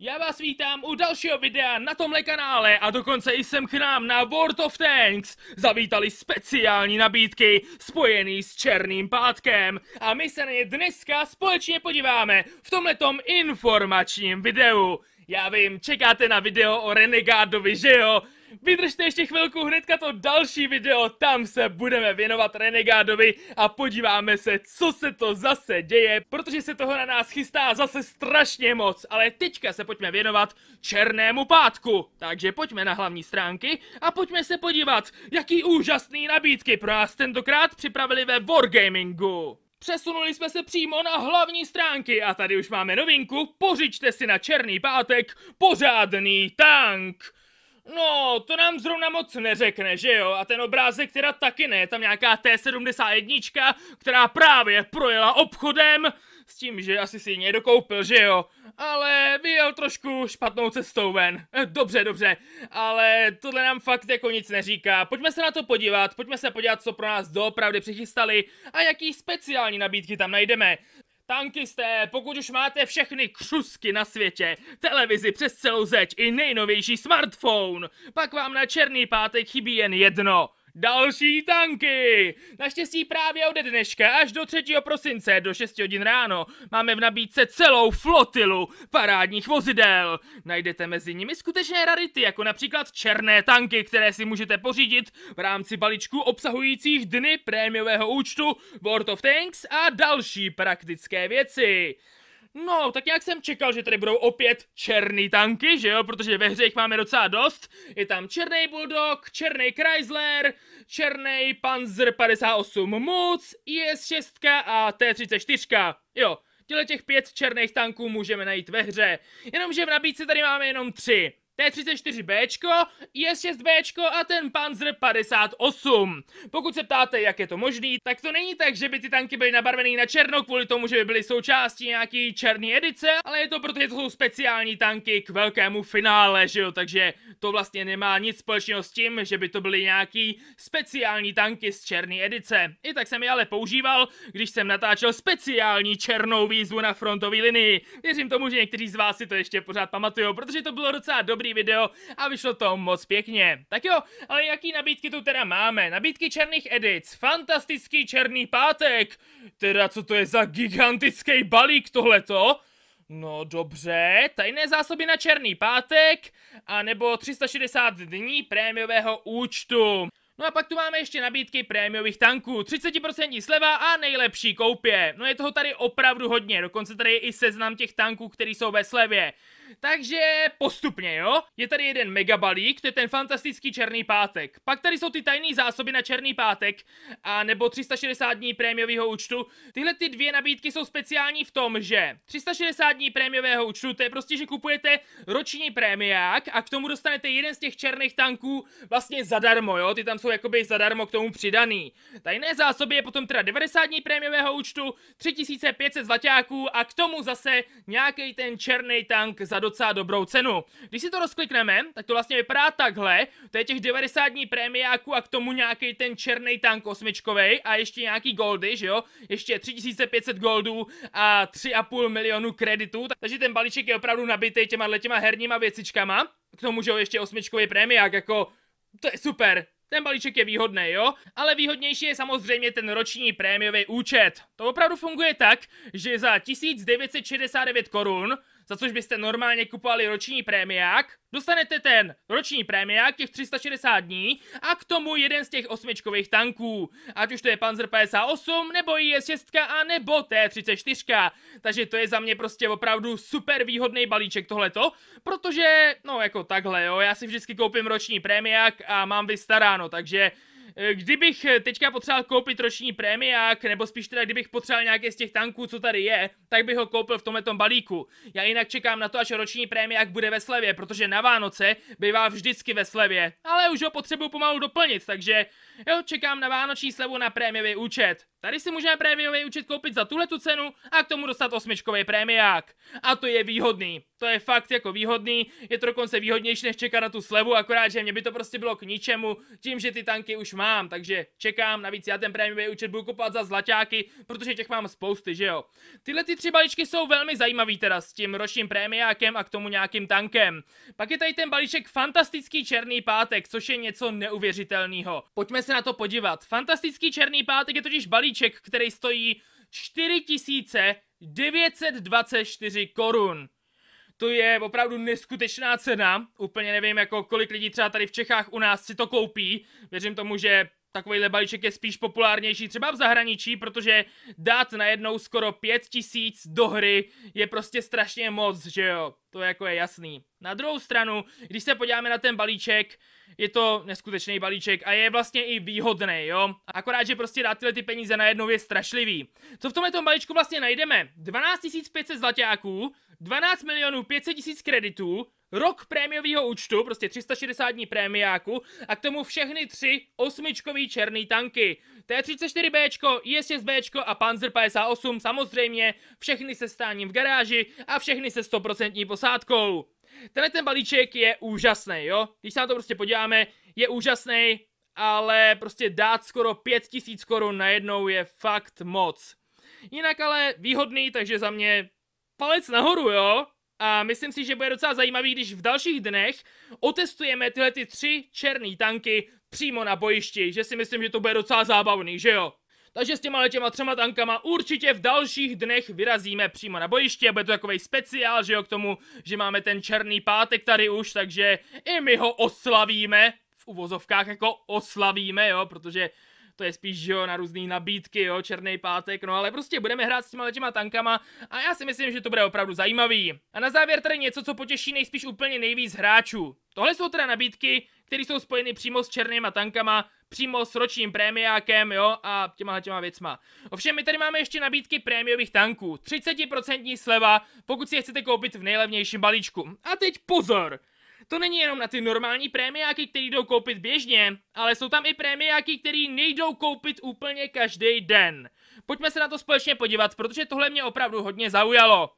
Já vás vítám u dalšího videa na tomhle kanále a dokonce i jsem k nám na World of Tanks zavítali speciální nabídky spojený s Černým pátkem a my se na ně dneska společně podíváme v tomhletom informačním videu. Já vím, čekáte na video o Renegádovi, že jo? Vydržte ještě chvilku, hnedka to další video, tam se budeme věnovat Renegádovi a podíváme se, co se to zase děje, protože se toho na nás chystá zase strašně moc, ale teďka se pojďme věnovat Černému pátku. Takže pojďme na hlavní stránky a pojďme se podívat, jaký úžasný nabídky pro nás tentokrát připravili ve Wargamingu. Přesunuli jsme se přímo na hlavní stránky a tady už máme novinku, pořiďte si na Černý pátek pořádný tank. No, to nám zrovna moc neřekne, že jo? A ten obrázek teda taky ne, tam nějaká T71, která právě projela obchodem, s tím, že asi si ji někdo koupil, že jo? Ale vyjel trošku špatnou cestou ven. Dobře, dobře, ale tohle nám fakt jako nic neříká. Pojďme se na to podívat, co pro nás doopravdy přichystali a jaký speciální nabídky tam najdeme. Tankisté, pokud už máte všechny křusky na světě, televizi přes celou zeď i nejnovější smartphone, pak vám na Černý pátek chybí jen jedno. Další tanky! Naštěstí právě ode dneška až do 3. prosince do 6 hodin ráno máme v nabídce celou flotilu parádních vozidel. Najdete mezi nimi skutečné rarity, jako například černé tanky, které si můžete pořídit v rámci balíčku obsahujících dny prémiového účtu World of Tanks a další praktické věci. No, tak nějak jsem čekal, že tady budou opět černý tanky, že jo, protože ve hře jich máme docela dost. Je tam Černý Bulldog, Černý Chrysler, Černý Panzer 58 Muz, IS-6 a T-34. Jo, těle těch 5 černých tanků můžeme najít ve hře, jenomže v nabídce tady máme jenom 3. T-34B, IS-6B a ten Panzer 58. Pokud se ptáte, jak je to možný, tak to není tak, že by ty tanky byly nabarvený na černo kvůli tomu, že by byly součástí nějaký černý edice, ale je to proto, že to jsou speciální tanky k velkému finále, že jo, takže to vlastně nemá nic společného s tím, že by to byly nějaký speciální tanky z černý edice. I tak jsem je ale používal, když jsem natáčel speciální černou výzvu na frontové linii. Věřím tomu, že někteří z vás si to ještě pořád pamatujou, protože to bylo docela dobrý video a vyšlo to moc pěkně. Tak jo, ale jaký nabídky tu teda máme? Nabídky černých edic, fantastický černý pátek, teda co to je za gigantický balík tohleto? No dobře, tajné zásoby na černý pátek, anebo 360 dní prémiového účtu. No a pak tu máme ještě nabídky prémiových tanků, 30% sleva a nejlepší koupě. No je toho tady opravdu hodně, dokonce tady je i seznam těch tanků, které jsou ve slevě. Takže postupně, jo? Je tady jeden megabalík, to je ten fantastický černý pátek. Pak tady jsou ty tajné zásoby na černý pátek, a nebo 360 dní prémiového účtu. Tyhle ty dvě nabídky jsou speciální v tom, že 360 dní prémiového účtu, to je prostě, že kupujete roční prémiák a k tomu dostanete jeden z těch černých tanků vlastně zadarmo, jo? Ty tam jsou jakoby zadarmo k tomu přidaný. Tajné zásoby je potom teda 90 dní prémiového účtu, 3500 zlaťáků a k tomu zase nějaký ten černý tank za docela dobrou cenu. Když si to rozklikneme, tak to vlastně vypadá takhle, to je těch 90 dní prémiáku a k tomu nějaký ten černý tank osmičkovej a ještě nějaký goldy, že jo, ještě 3500 goldů a 3,5 milionu kreditů, takže ten balíček je opravdu nabitej těma herníma věcičkama, k tomu, že jo, ještě osmičkový prémiák, jako, to je super. Ten balíček je výhodný, jo? Ale výhodnější je samozřejmě ten roční prémiový účet. To opravdu funguje tak, že za 1969 korun, za což byste normálně kupovali roční prémiák, dostanete ten roční prémiák těch 360 dní a k tomu jeden z těch osmičkových tanků. Ať už to je Panzer 58, nebo IS-6, a nebo T-34. Takže to je za mě prostě opravdu super výhodný balíček tohleto, protože, no jako takhle, jo, já si vždycky koupím roční prémiák a mám vystaráno, takže kdybych teďka potřeboval koupit roční prémiák, nebo spíš teda kdybych potřeboval nějaké z těch tanků, co tady je, tak bych ho koupil v tomhletom balíku. Já jinak čekám na to, až roční prémiák bude ve slevě, protože na Vánoce bývá vždycky ve slevě. Ale už ho potřebuju pomalu doplnit, takže jo, čekám na vánoční slevu na prémiový účet. Tady si můžeme prémiový účet koupit za tuhletu cenu a k tomu dostat osmičkový prémiák. A to je výhodný. To je fakt jako výhodný. Je to dokonce výhodnější než čekat na tu slevu, akorát, že mě by to prostě bylo k ničemu, tím, že ty tanky už mám, takže čekám. Navíc já ten prémiový účet budu kupovat za zlaťáky, protože těch mám spousty, že jo. Tyhle ty tři balíčky jsou velmi zajímavý teda s tím ročním prémiákem a k tomu nějakým tankem. Pak je tady ten balíček Fantastický černý pátek, což je něco neuvěřitelného. Pojďme se na to podívat. Fantastický černý pátek je totiž balíček, který stojí 4924 korun. To je opravdu neskutečná cena. Úplně nevím, jako kolik lidí třeba tady v Čechách u nás si to koupí. Věřím tomu, že takovýhle balíček je spíš populárnější třeba v zahraničí, protože dát najednou skoro 5000 do hry je prostě strašně moc, že jo? To jako je jasný. Na druhou stranu, když se podíváme na ten balíček, je to neskutečný balíček a je vlastně i výhodný, jo? Akorát, že prostě dát tyhle ty peníze najednou je strašlivý. Co v tomhle balíčku vlastně najdeme? 12 500 zlaťáků, 12 500 000 kreditů, rok prémiového účtu, prostě 360 dní prémiáku a k tomu všechny tři osmičkový černý tanky. T34B, IS-6B a Panzer 58 samozřejmě, všechny se stáním v garáži a všechny se 100% posádkou. Tenhle ten balíček je úžasný, jo? Když se na to prostě podíváme, je úžasný, ale prostě dát skoro 5000 korun najednou je fakt moc. Jinak ale výhodný, takže za mě palec nahoru, jo? A myslím si, že bude docela zajímavý, když v dalších dnech otestujeme tyhle ty tři černý tanky přímo na bojišti, že si myslím, že to bude docela zábavný, že jo? Takže s těma třema tankama určitě v dalších dnech vyrazíme přímo na bojiště, bude to takovej speciál, že jo, k tomu, že máme ten černý pátek tady už, takže i my ho oslavíme, v uvozovkách jako oslavíme, jo, protože to je spíš, že jo, na různý nabídky, jo, černý pátek, no ale prostě budeme hrát s těma tankama a já si myslím, že to bude opravdu zajímavý. A na závěr tady něco, co potěší nejspíš úplně nejvíc hráčů. Tohle jsou teda nabídky, které jsou spojeny přímo s černýma tankama, přímo s ročním prémiákem, jo, a těma věcma. Ovšem, my tady máme ještě nabídky prémiových tanků. 30% sleva, pokud si je chcete koupit v nejlevnějším balíčku. A teď pozor! To není jenom na ty normální prémiáky, který jdou koupit běžně, ale jsou tam i prémiáky, který nejdou koupit úplně každý den. Pojďme se na to společně podívat, protože tohle mě opravdu hodně zaujalo.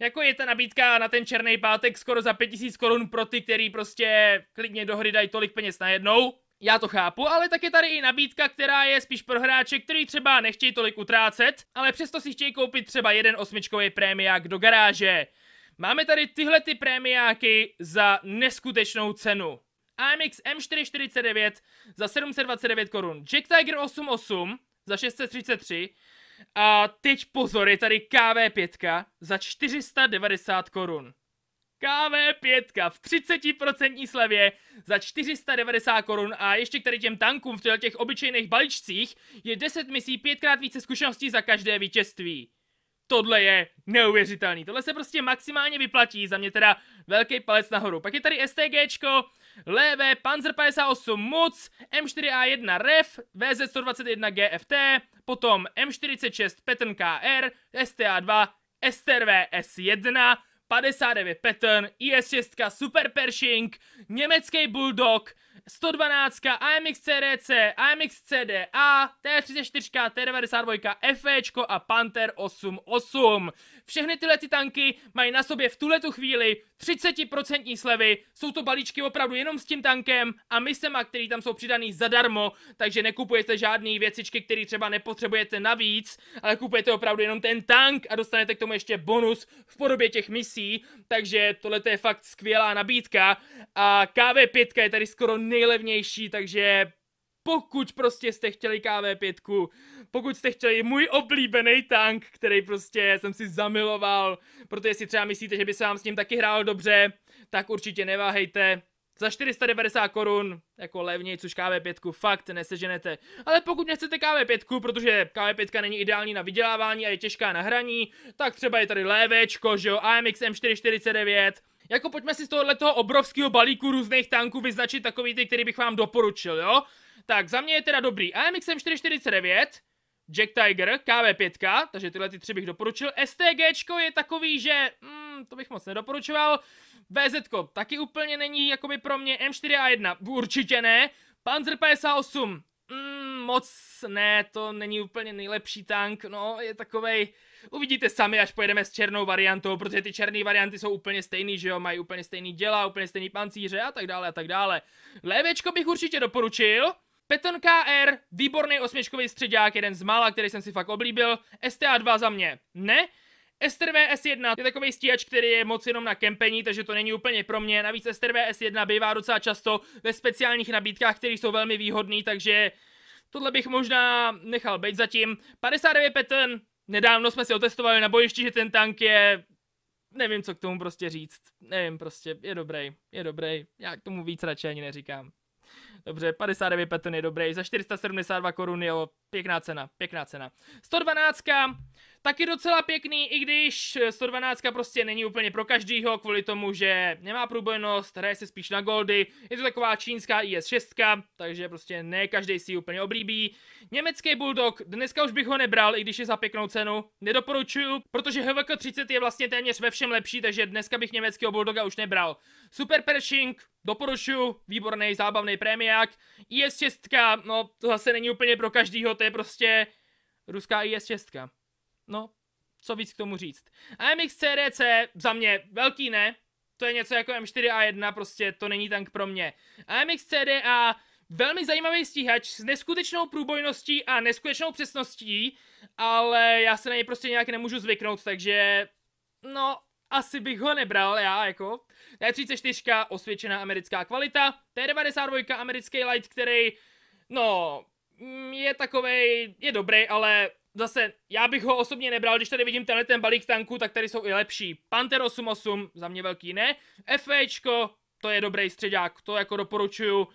Jako je ta nabídka na ten černý pátek skoro za 5000 korun pro ty, který prostě klidně do hry dají tolik peněz najednou. Já to chápu, ale tak je tady i nabídka, která je spíš pro hráče, který třeba nechtějí tolik utrácet, ale přesto si chtějí koupit třeba jeden osmičkový prémiák do garáže. Máme tady tyhle ty prémiáky za neskutečnou cenu. AMX M449 za 729 korun, Jack Tiger 88 za 633 a teď pozor, je tady KV5 za 490 korun. KV5 v 30% slevě za 490 korun a ještě k tady těm tankům v těch obyčejných balíčcích je 10 misí 5x více zkušeností za každé vítězství. Tohle je neuvěřitelný, tohle se prostě maximálně vyplatí, za mě teda velký palec nahoru. Pak je tady STG, LV, Panzer 58 Muz, M4A1 Ref, vz 121 GFT, potom M46 Pattern KR, STA2, STRV S1, 59 Pattern, IS-6, Super Pershing, německý Bulldog, 112, AMX CDC, AMX CDA, T34, T92, FV a Panther 8.8. Všechny tyhle ty tanky mají na sobě v tuhletu chvíli 30% slevy, jsou to balíčky opravdu jenom s tím tankem a misema, který tam jsou přidaný zadarmo, takže nekupujete žádný věcičky, které třeba nepotřebujete navíc, ale kupujete opravdu jenom ten tank a dostanete k tomu ještě bonus v podobě těch misí, takže tohle je fakt skvělá nabídka a KV5 je tady skoro nejlevnější, takže pokud prostě jste chtěli KV5, pokud jste chtěli můj oblíbený tank, který prostě jsem si zamiloval, protože si třeba myslíte, že by se vám s ním taky hrál dobře, tak určitě neváhejte. Za 490 korun, jako levněji, což KV5 fakt neseženete. Ale pokud nechcete KV5, protože KV5 není ideální na vydělávání a je těžká na hraní, tak třeba je tady lévéčko, že jo, AMX M449. Jako pojďme si z tohoto obrovského balíku různých tanků vyznačit takový ty, který bych vám doporučil, jo? Tak za mě je teda dobrý AMX M449, Jack Tiger, KV5, takže tyhle ty tři bych doporučil. STGčko je takový, že to bych moc nedoporučoval. VZko taky úplně není jakoby pro mě. M4A1 určitě ne. Panzer 58 moc ne, to není úplně nejlepší tank, no, je takovej, uvidíte sami, až pojedeme s černou variantou, protože ty černé varianty jsou úplně stejný, že jo, mají úplně stejný děla, úplně stejný pancíře a tak dále, a tak dále. LVčko bych určitě doporučil. Pattern KR, výborný osmičkový středák, jeden z mála, který jsem si fakt oblíbil. STA2 za mě ne. STRV S1 je takový stíhač, který je moc jenom na kempení, takže to není úplně pro mě. Navíc STRV S1 bývá docela často ve speciálních nabídkách, které jsou velmi výhodné, takže tohle bych možná nechal být zatím. 59 Pattern, nedávno jsme si otestovali na bojišti, že ten tank je... Nevím, co k tomu prostě říct. Nevím, prostě, je dobrý, já k tomu víc radši ani neříkám. Dobře, 59 Pattern je dobrý, za 472 korun, jo, pěkná cena, pěkná cena. 112, taky docela pěkný, i když 112 prostě není úplně pro každýho, kvůli tomu, že nemá průbojnost, hraje se spíš na goldy, je to taková čínská IS-6, takže prostě ne každý si ji úplně oblíbí. Německý Bulldog, dneska už bych ho nebral, i když je za pěknou cenu, nedoporučuju, protože HVK30 je vlastně téměř ve všem lepší, takže dneska bych německého Bulldoga už nebral. Super Pershing, doporučuju, výborný, zábavný prémiák. IS-6, no to zase není úplně pro každýho, to je prostě ruská IS-6. No, co víc k tomu říct. AMX CDC, za mě velký ne, to je něco jako M4A1, prostě to není tank pro mě. AMX CDA, velmi zajímavý stíhač s neskutečnou průbojností a neskutečnou přesností, ale já se na něj prostě nějak nemůžu zvyknout, takže no, asi bych ho nebral já, jako. T-34, osvědčená americká kvalita, T-92, americký light, který, no, je takovej, je dobrý, ale... Zase, já bych ho osobně nebral, když tady vidím tenhle ten balík tanků, tak tady jsou i lepší. Panther 8.8, za mě velký ne. FVčko, to je dobrý středák, to jako doporučuju.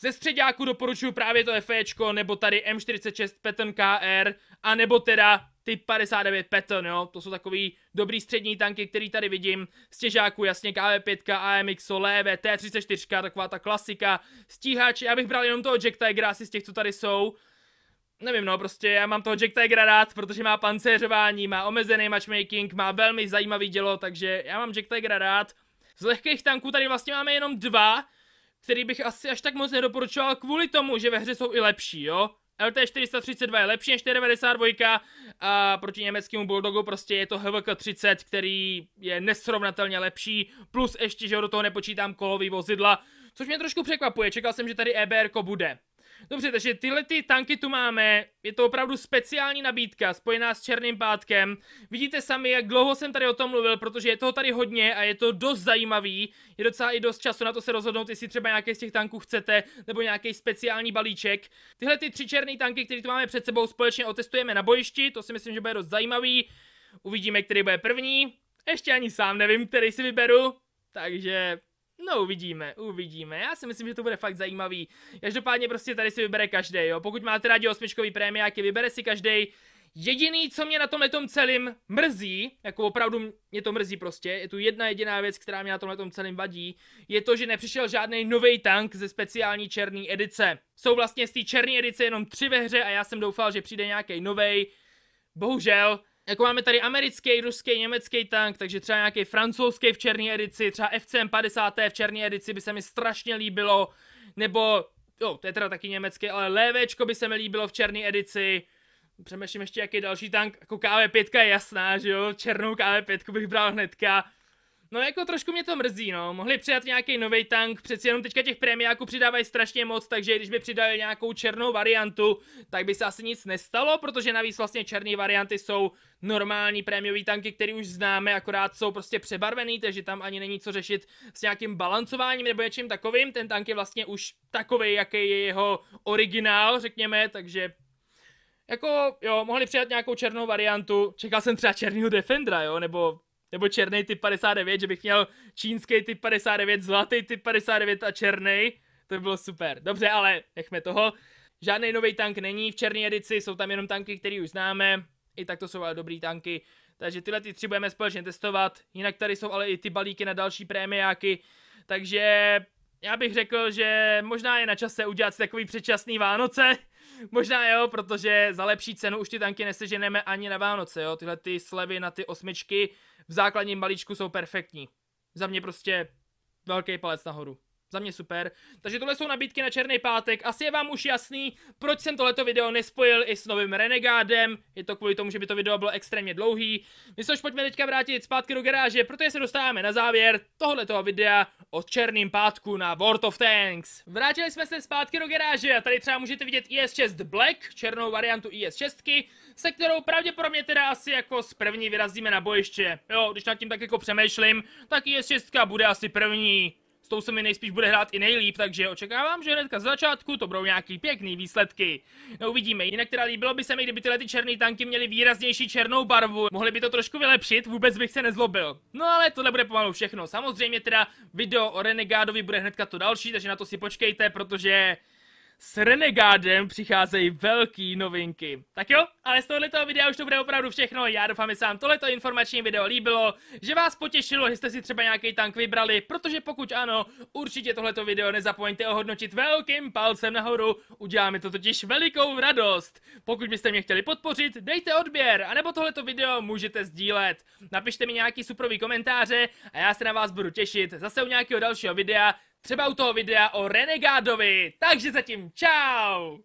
Ze středáku doporučuju právě to FVčko, nebo tady M46 Pattern KR, a nebo teda Typ 59 Pattern, jo. To jsou takový dobrý střední tanky, který tady vidím. Stěžáku, jasně, KV5, AMX, LV, T34, taková ta klasika. Stíhač, já bych bral jenom toho Jack Tigera, asi z těch, co tady jsou. Nevím, no, prostě já mám toho Jack Tigera rád, protože má pancéřování, má omezený matchmaking, má velmi zajímavý dělo, takže já mám Jack Tigera rád. Z lehkých tanků tady vlastně máme jenom dva, který bych asi až tak moc nedoporučoval kvůli tomu, že ve hře jsou i lepší, jo. LT432 je lepší než T92 a proti německému Bulldogu prostě je to HVK30, který je nesrovnatelně lepší, plus ještě, že do toho nepočítám kolový vozidla, což mě trošku překvapuje, čekal jsem, že tady EBRko bude. Dobře, takže tyhle ty tanky tu máme, je to opravdu speciální nabídka spojená s Černým pátkem. Vidíte sami, jak dlouho jsem tady o tom mluvil, protože je toho tady hodně a je to dost zajímavý. Je docela i dost času na to se rozhodnout, jestli třeba nějaký z těch tanků chcete, nebo nějaký speciální balíček. Tyhle ty tři černé tanky, které tu máme před sebou, společně otestujeme na bojišti, to si myslím, že bude dost zajímavý. Uvidíme, který bude první. Ještě ani sám nevím, který si vyberu, takže... No uvidíme, uvidíme, já si myslím, že to bude fakt zajímavý, každopádně prostě tady si vybere každej, jo, pokud máte rádi osmičkový prémiáky, vybere si každej. Jediný, co mě na tomhletom celým mrzí, jako opravdu mě to mrzí prostě, je tu jedna jediná věc, která mě na tomhletom celým vadí, je to, že nepřišel žádný nový tank ze speciální černé edice. Jsou vlastně z té černé edice jenom tři ve hře a já jsem doufal, že přijde nějaký novej, bohužel. Jako máme tady americký, ruský, německý tank, takže třeba nějaký francouzský v černé edici, třeba FC M50 v černé edici by se mi strašně líbilo, nebo, jo, to je teda taky německý, ale LVčko by se mi líbilo v černé edici. Přemýšlím ještě, jaký další tank, jako KV5 je jasná, že jo, černou KV5 bych bral hnedka. No jako trošku mě to mrzí, no, mohli přidat nějaký nový tank, přeci jenom teďka těch prémiáků přidávají strašně moc, takže když by přidali nějakou černou variantu, tak by se asi nic nestalo, protože navíc vlastně černé varianty jsou normální prémiový tanky, které už známe, akorát jsou prostě přebarvený, takže tam ani není co řešit s nějakým balancováním nebo něčím takovým, ten tank je vlastně už takový, jaký je jeho originál, řekněme, takže... Jako, jo, mohli přidat nějakou černou variantu, čekal jsem třeba černýho Defendera, jo, nebo černý typ 59, že bych měl čínský typ 59, zlatý typ 59 a černý. To by bylo super. Dobře, ale nechme toho. Žádný nový tank není v černé edici, jsou tam jenom tanky, které už známe. I tak to jsou ale dobrý tanky. Takže tyhle ty tři budeme společně testovat. Jinak tady jsou ale i ty balíky na další prémiáky. Takže já bych řekl, že možná je na čase udělat si takový předčasný Vánoce. Možná jo, protože za lepší cenu už ty tanky neseženeme ani na Vánoce, jo. Tyhle ty slevy na ty osmičky v základním balíčku jsou perfektní. Za mě prostě velký palec nahoru. Za mě super. Takže tohle jsou nabídky na Černý pátek. Asi je vám už jasný, proč jsem tohleto video nespojil i s novým Renegádem. Je to kvůli tomu, že by to video bylo extrémně dlouhý. My se už pojďme teďka vrátit zpátky do garáže, protože se dostáváme na závěr tohletoho videa o Černým pátku na World of Tanks. Vrátili jsme se zpátky do garáže a tady třeba můžete vidět IS-6 Black, černou variantu IS-6, se kterou pravděpodobně teda asi jako z první vyrazíme na bojiště. Jo, když nad tím tak jako přemýšlím, tak IS-6 bude asi první. S tou se mi nejspíš bude hrát i nejlíp, takže očekávám, že hnedka z začátku to budou nějaký pěkný výsledky. No, uvidíme, jinak teda líbilo by se mi, kdyby tyhle ty černé tanky měly výraznější černou barvu. Mohli by to trošku vylepšit, vůbec bych se nezlobil. No ale tohle bude pomalu všechno. Samozřejmě teda video o Renegádovi bude hnedka to další, takže na to si počkejte, protože s Renegádem přicházejí velký novinky. Tak jo, ale z tohoto videa už to bude opravdu všechno. Já doufám, že se vám tohleto informační video líbilo, že vás potěšilo, že jste si třeba nějaký tank vybrali, protože pokud ano, určitě tohleto video nezapomeňte ohodnotit velkým palcem nahoru. Uděláme to totiž velikou radost. Pokud byste mě chtěli podpořit, dejte odběr, anebo tohleto video můžete sdílet. Napište mi nějaký superový komentáře a já se na vás budu těšit zase u nějakého dalšího videa. Třeba u toho videa o Renegádovi. Takže zatím čau!